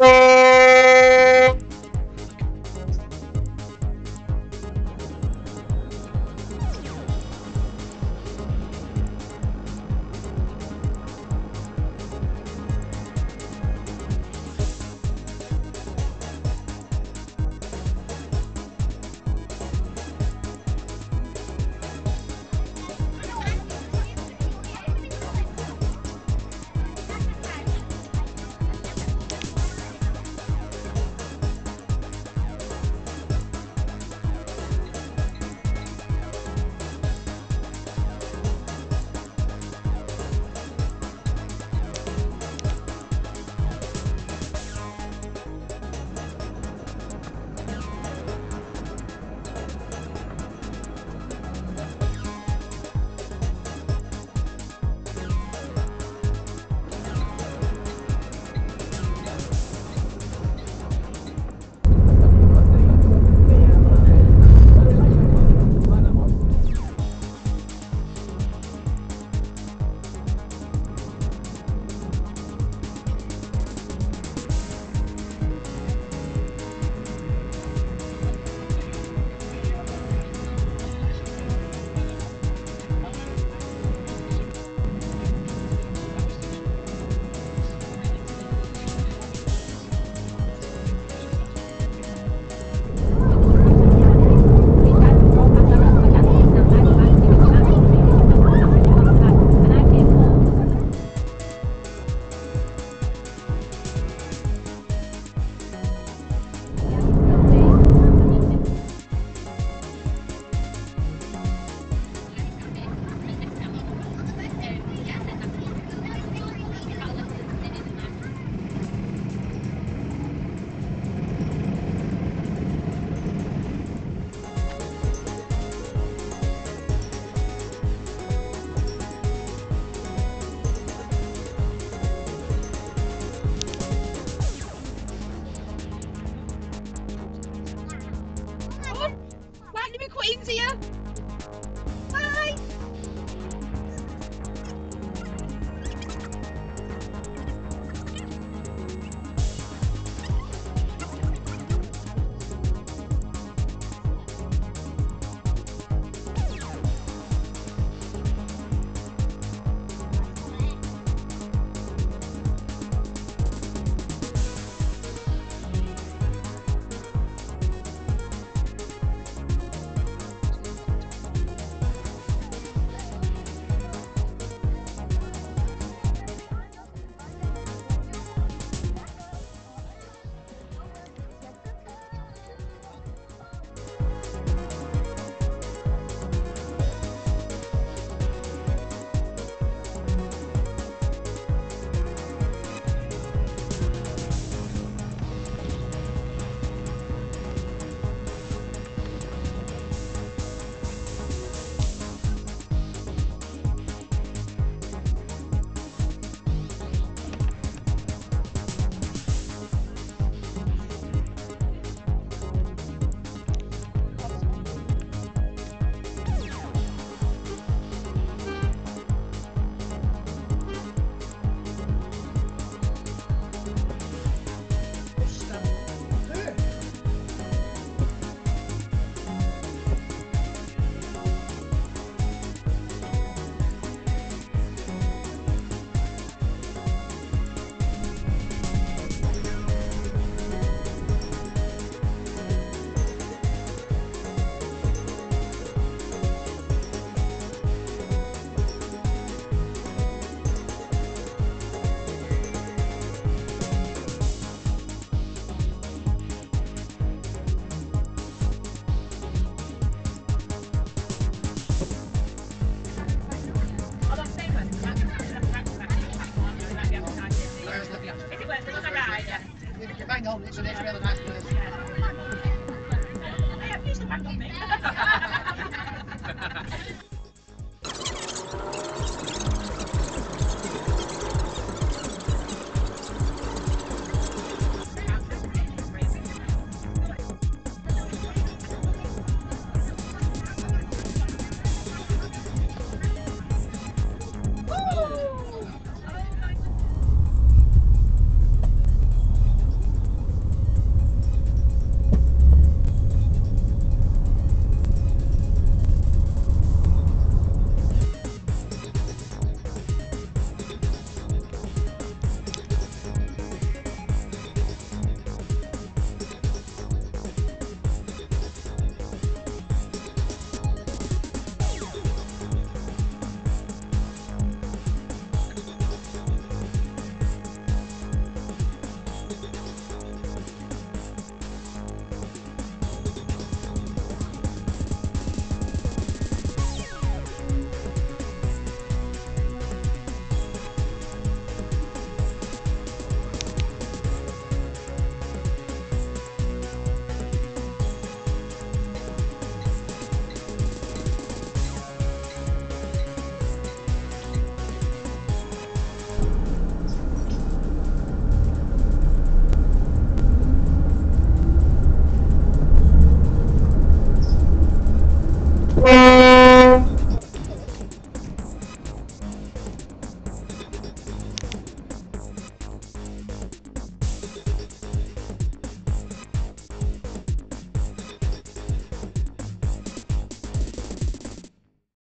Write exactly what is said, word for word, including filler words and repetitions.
I have used the back on me.